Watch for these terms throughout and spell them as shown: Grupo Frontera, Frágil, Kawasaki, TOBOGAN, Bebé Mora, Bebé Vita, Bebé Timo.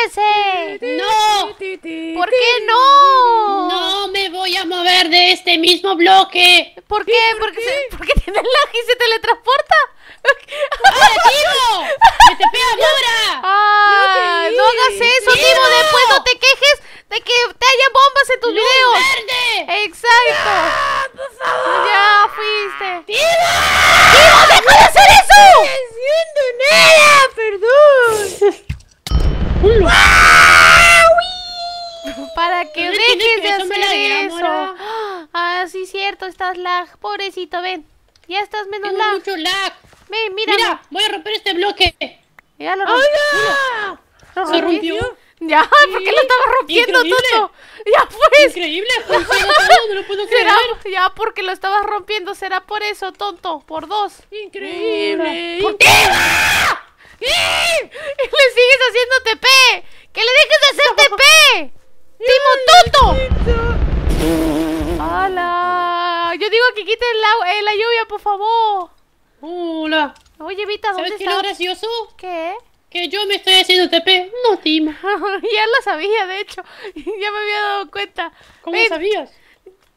¡Ábrese! ¡No! ¿Por qué no? No me voy a mover de este mismo bloque. ¿Por qué? ¿Por qué tiene lag y se teletransporta? ¡Ahora, Timo! ¡Que te pega Mora! ¡Ah! ¡No hagas eso, Timo! Después no te quejes de que te haya bombas en tus videos. ¡Verde! ¡Exacto! ¡Ya fuiste! ¡Timo! ¡Timo, deja de hacer eso! ¡No estoy haciendo nada! ¡Perdón! Para que dejes de hacer eso. Ah, sí, cierto, estás lag. Pobrecito, ven. Ya estás menos lag. Mucho lag. Ven, mira. Mira, voy a romper este bloque. Mira, lo rompió. ¿Se rompió? Ya, ¿por qué lo estabas rompiendo, Toto? Ya pues. Increíble, no lo puedo creer. Ya, porque lo estabas rompiendo, será por eso, tonto. Por dos. Increíble. ¡Por qué! ¿Qué? ¡Le sigues haciendo TP! ¡Que le dejes de hacer TP! ¡Timo Toto! ¡Hala! Yo digo que quiten la lluvia, por favor. ¡Hola! Oye, Vita, ¿dónde estás? ¿Sabes qué lo gracioso? ¿Qué? Que yo me estoy haciendo TP. No, Timo. Ya lo sabía, de hecho. Ya me había dado cuenta. ¿Cómo sabías?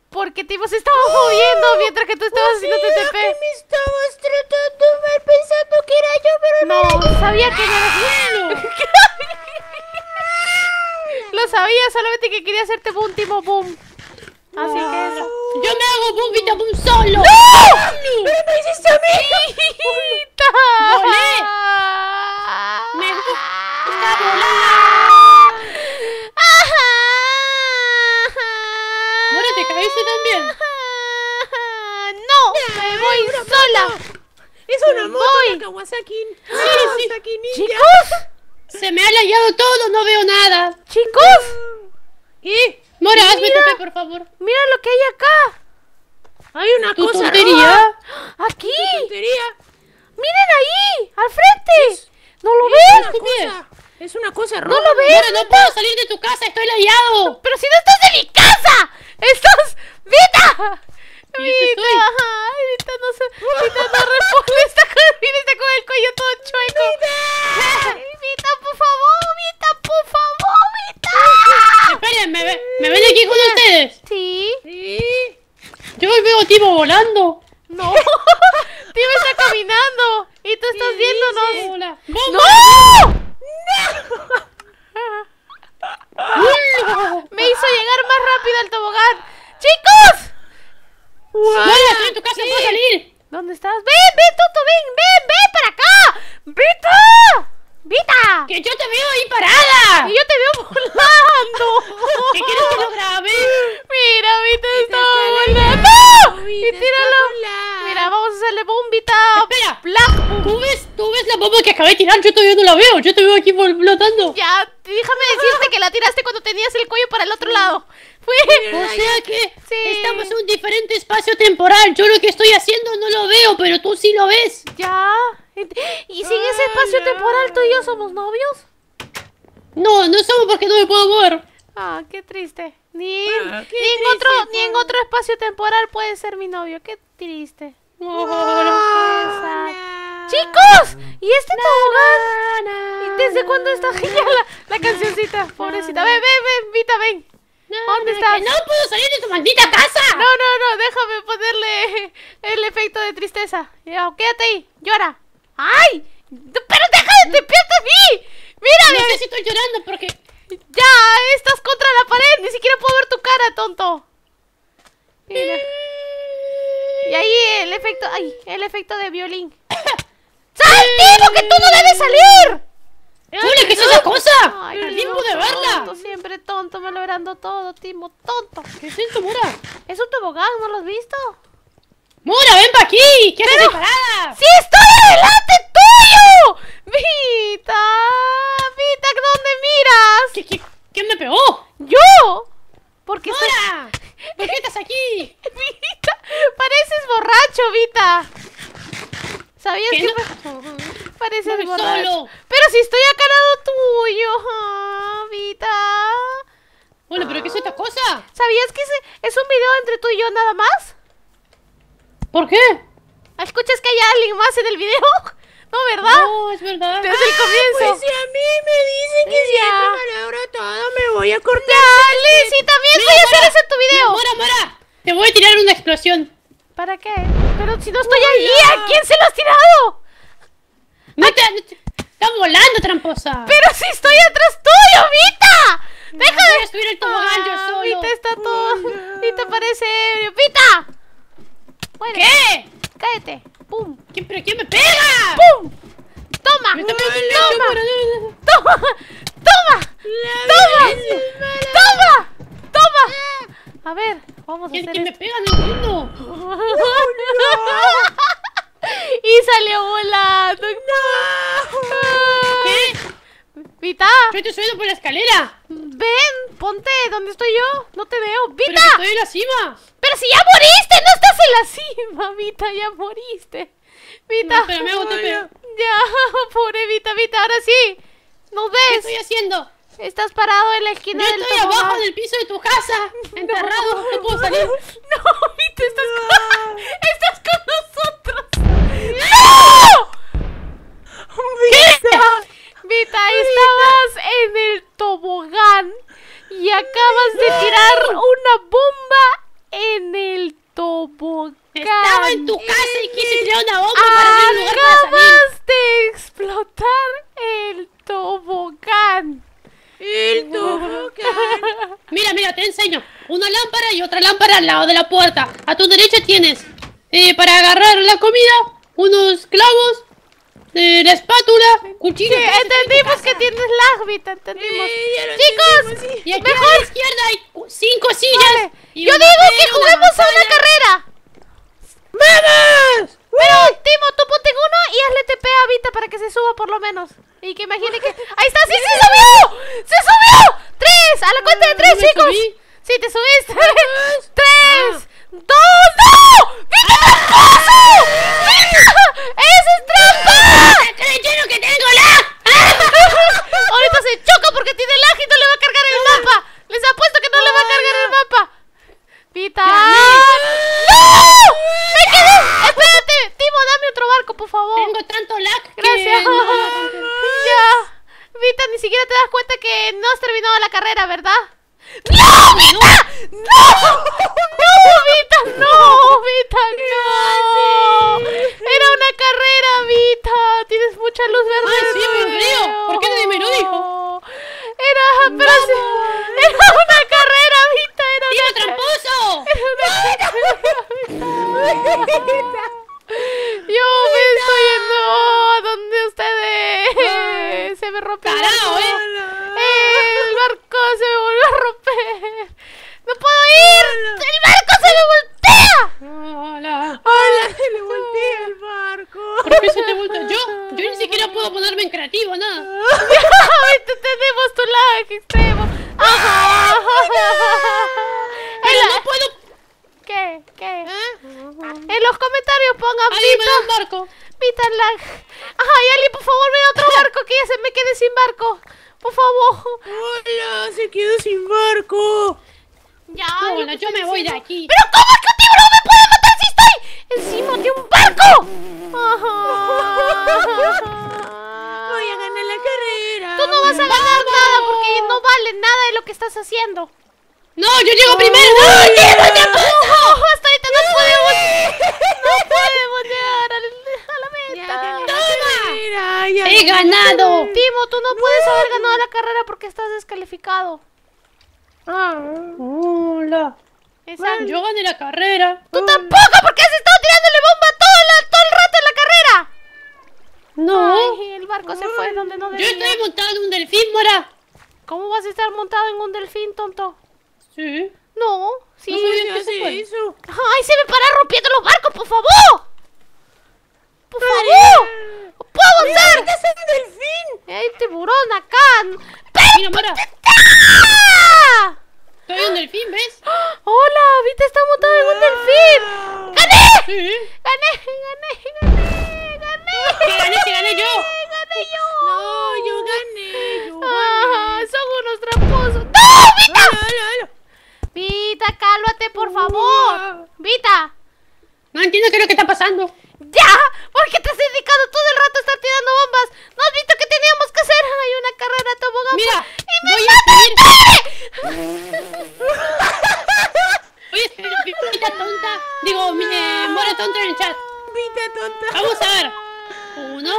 Porque Timo se estaba moviendo mientras que tú estabas haciendo TTP. Me estabas tratando mal pensando que era yo, pero no sabía que no era yo. Lo sabía, solamente que quería hacerte boom, Timo, boom. Así que eso. Yo me hago boom, Vita, boom solo. ¡No! ¡Pero me hiciste a mí! ¡Vita! ¡Volé! ¡Me está volando! ¿Eso también? ¡No! ¡Me voy sola! ¡Es una moto de Kawasaki! ¡Sí, sí! ¡Chicos! ¡Se me ha layado todo! ¡No veo nada! ¡Chicos! Mora, hazme TP, por favor. Mira lo que hay acá. Hay una cosa tontería. ¡Aquí! ¡Tontería! ¡Miren ahí! ¡Al frente! ¿No lo ves? Es una cosa roja. ¡No lo ves! ¡Mora, no puedo salir de tu casa! ¡Estoy layado! ¡Pero si no estás de mi casa! ¡Estás! ¡Vita! ¡Vita! Ay, Vita no se... Vita no responde. Está con el cuello todo chueco. ¡Vita! ¡Vita, por favor! ¡Vita, por favor! ¡Vita! Esperen, ¿me ven aquí con ustedes? Sí. Yo veo a Timo volando. No. Timo está caminando. Y tú estás viéndonos. ¡No! ¡No! Me hizo llegar más rápido al tobogán. ¡Chicos! ¡Mora, estoy en tu casa! ¡Puedo salir! ¿Dónde estás? ¡Ven, ven, Toto! ¡Ven, ven, ven para acá! ¡Vita! ¡Vita! ¡Que yo te veo ahí parada! ¡Y yo te veo volando! ¿Qué quieres que lo grabe? Mira, Vita estaba volando. ¡No! ¡Y tíralo! Mira, vamos a hacerle boom, Vita. Espera, ¿Tú ves la bomba que acabé de tirar? Yo todavía no la veo. Yo te veo aquí flotando. Ya, déjame decirte que la tiraste cuando tenías el cuello para el otro lado. O sea que estamos en un diferente espacio temporal. Yo lo que estoy haciendo no lo veo, pero tú sí lo ves. Ya. ¿Y sin ese espacio temporal tú y yo somos novios? No, no somos porque no me puedo mover. Ah, qué triste. Ni en otro espacio temporal puede ser mi novio. Qué triste. ¡Chicos! ¿Y este tobogán? ¿Desde cuándo está genial la cancioncita? Pobrecita. Ven, ven, ven, Vita, ven. ¿Dónde estás? ¡No puedo salir de tu maldita casa! No, no, no, déjame ponerle el efecto de tristeza. Ya, quédate ahí, llora. ¡Ay! ¡Pero deja de despierta a mí! ¡Mira! No sé si estoy llorando porque... ¡Ya! ¡Estás contra la pared! ¡Ni siquiera puedo ver tu cara, tonto! Mira. Y ahí el efecto... ¡Ay! El efecto de violín. ¡Sal, Timo! ¡Que tú no debes salir! ¡Hola! ¿Qué es esa cosa? ¡Ay, qué lindo de verla! Tonto, siempre tonto, me logrando todo, Timo, tonto. ¿Qué es esto, Mora? Es un tobogán, ¿no lo has visto? ¡Mora, ven para aquí! ¿Qué haces parada? ¡Sí, estoy adelante tuyo! ¡Vita! ¡Vita, ¿dónde miras? ¿Quién me pegó? ¡Yo! Porque ¡Mora! ¿Por qué estás aquí? ¡Vita! ¡Pareces borracho, Vita! ¿Sabías que... Pareces borracho. Solo. Pero si estoy acá al lado tuyo, Vita. Bueno, pero ¿qué es esta cosa? ¿Sabías que es un video entre tú y yo nada más? ¿Por qué? ¿Escuchas que hay alguien más en el video? No, ¿verdad? No, es verdad. Desde el comienzo. Pues si a mí me dicen que siempre malogro todo, me voy a cortar. Ya, Lizy, también voy a hacer eso en tu video. Mora, te voy a tirar una explosión. ¿Para qué? Pero si no estoy ahí, ¿a quién se lo has tirado? ¡Estás volando, tramposa! ¡Pero si estoy atrás tuyo, Vita! ¡Deja de subir el tobogán yo solo! Vita está todo... Vita parece ebrio. ¡Vita! Bueno, ¿qué? Cállate. ¡Pum! ¿Pero quién me pega? ¡Pum! ¡Toma! ¡Toma! ¡Toma! ¡Toma! ¡Toma! ¡Toma! ¡Toma! A ver, vamos a hacer esto. ¿Quién me pega? ¡No entiendo! Y salió volando. ¿Qué? ¡Vita! ¡Yo estoy subiendo por la escalera! ¡Ven! ¡Ponte donde estoy yo! ¡No te veo! ¡Vita! ¡Pero estoy en la cima! ¡Pero si ya moriste! ¡No estás en la cima, Vita! ¡Ya moriste! ¡Vita! No, pero me hago peor. ¡Ya! ¡Pobre Vita! ¡Vita! ¡Ahora sí! ¡Nos ves! ¿Qué estoy haciendo? Estás parado en la esquina del tobogán. Yo estoy abajo del piso de tu casa, enterrado. No puedo salir. ¡No! ¡Vita! ¡Estás con... ¡Estás con nosotros! ¡No! ¡Vita! Vita, estabas en el tobogán y acabas de tirar una bomba en el tobogán. Estaba en tu casa y quise tirar una bomba para hacer lugar para salir. Acabas de explotar el tobogán. El tobogán. Mira, mira, te enseño. Una lámpara y otra lámpara al lado de la puerta. A tu derecha tienes para agarrar la comida, unos clavos, la espátula, cuchillo. Sí, entendimos que tienes lag, Vita, entendimos. Chicos, entendimos, sí. Y aquí mejor a la izquierda hay 5 sillas. Vale. Y yo digo que juguemos a una carrera. ¡Vamos! Pero, Timo, tú ponte en uno y hazle TP a Vita para que se suba por lo menos. Y que imagine que... ¡Ahí está! ¡Sí, sí, subió! ¡Se subió! ¡Tres! ¡A la cuenta de 3, chicos! Subí. ¡Sí, te subiste! ¡Tres! ¡Dos! ¡No! ¡Vita, tramposo! ¡Vita! ¡Eso es trampa! ¡Te estoy diciendo que tengo lag! Ahorita se choca porque tiene lag y no le va a cargar el mapa. Les apuesto que no le va a cargar el mapa. ¡Vita! ¡No! ¡Me quedé! ¡Espérate! Timo, dame otro barco, por favor. Tengo tanto lag que... Gracias. Ya. Vita, ni siquiera te das cuenta que no has terminado la carrera, ¿verdad? ¡No, Vita! ¡No! ¡No, Vita! ¡No, Vita! ¡No! Era una carrera, Vita. Tienes mucha luz verde. ¡Ay, sí, me veo! ¿Por qué nadie me lo dijo? Era... Pero sí, era una carrera, Vita. Era una... ¡Tío tramposo! Era una carrera, Vita. Yo me estoy yendo a donde ustedes. Se me rompe el barco. El barco se me volvió a romper. ¡No puedo ir! ¡El barco se me voltea! ¡Hola! ¡Hola! ¡Se le voltea el barco! ¿Por qué se te voltea? Yo ni siquiera puedo ponerme en creativo, nada. ¡Te tenemos tu lag extremo! ¡Ajá! ¡Pero no puedo! ¿Qué? ¿Qué? En los comentarios pongan Vita lag. Ajá, y Ali, por favor, me da otro barco, que ya se me quede sin barco. Por favor. ¡Hola! ¡Se quedó sin barco! Ya, bueno, yo me voy de aquí. ¡Pero cómo es que un tiburón me puede matar si estoy encima de un barco! Voy a ganar la carrera. Tú no vas a ganar nada porque no vale nada de lo que estás haciendo. ¡No, yo llego primero! ¡No, llego, te apuesto! Hasta ahorita no podemos llegar a la meta. ¡Toma! ¡He ganado! Timo, tú no puedes haber ganado la carrera porque estás descalificado. Hola. Exacto. Yo gané la carrera. ¡Tú tampoco! ¿Por qué has estado tirándole bomba todo el rato en la carrera? No. Ay, el barco se fue donde no debía. Yo estoy montado en un delfín, Mora. ¿Cómo vas a estar montado en un delfín, tonto? Sí. No. Sí. No sabía que se fue. Eso. ¡Ay, se me paran rompiendo los barcos, por favor! ¡Por favor! ¡Puedo avanzar! ¡Mira, es un delfín! ¡Hay tiburón acá! ¡Mira, Mora! Estoy en un delfín, ¿ves? ¡Hola! Vita está montada en un delfín. ¡Gané! ¡Gané yo! No, yo gané. Son unos tramposos. ¡No, Vita! Vita, cálmate, por favor. Vita. No entiendo qué es lo que está pasando. ¡Ya! ¿Por qué te has dedicado todo el rato a estar tirando bombas? ¿No has visto que teníamos que hacer? Hay una carrera a tobogán. ¡Mira! ¡Y me mataste! Oye, Vita tonta. Digo, Mora tonta en el chat. Vita tonta. Vamos a ver. 1,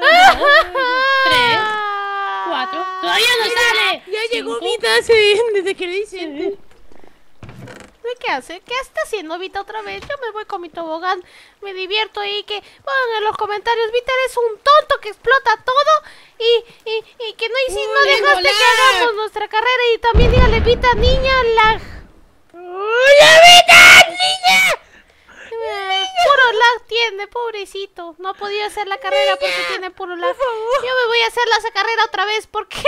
2, 3, 4. ¡Todavía no sale! Ya llegó Vita desde que le dicen. ¿Qué hace? ¿Qué está haciendo Vita otra vez? Yo me voy con mi tobogán, me divierto ahí. Que pongan en los comentarios, Vita eres un tonto que explota todo y que no hiciste, no dejaste que hagamos nuestra carrera. Y también dígale, Vita niña, lag. ¡Hola, Vita niña! Puro lag tiene, pobrecito. No ha podido hacer la carrera porque tiene puro lag. Yo me voy a hacer la carrera otra vez porque